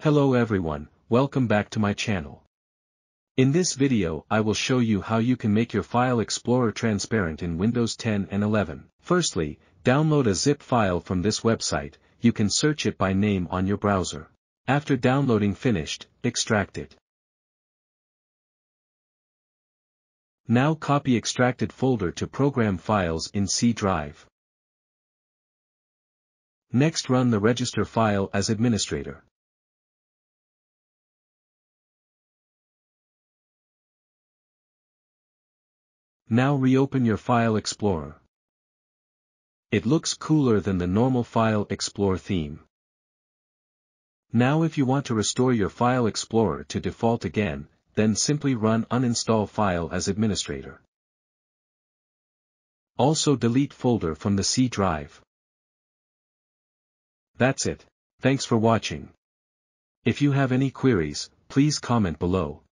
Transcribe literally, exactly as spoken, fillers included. Hello everyone, welcome back to my channel. In this video I will show you how you can make your File Explorer transparent in Windows ten and eleven. Firstly, download a zip file from this website. You can search it by name on your browser. After downloading finished, extract it. Now copy extracted folder to Program Files in C drive. Next run the register file as administrator. Now reopen your File Explorer. It looks cooler than the normal File Explorer theme. Now if you want to restore your File Explorer to default again, then simply run uninstall file as administrator. Also delete folder from the C drive. That's it. Thanks for watching. If you have any queries, please comment below.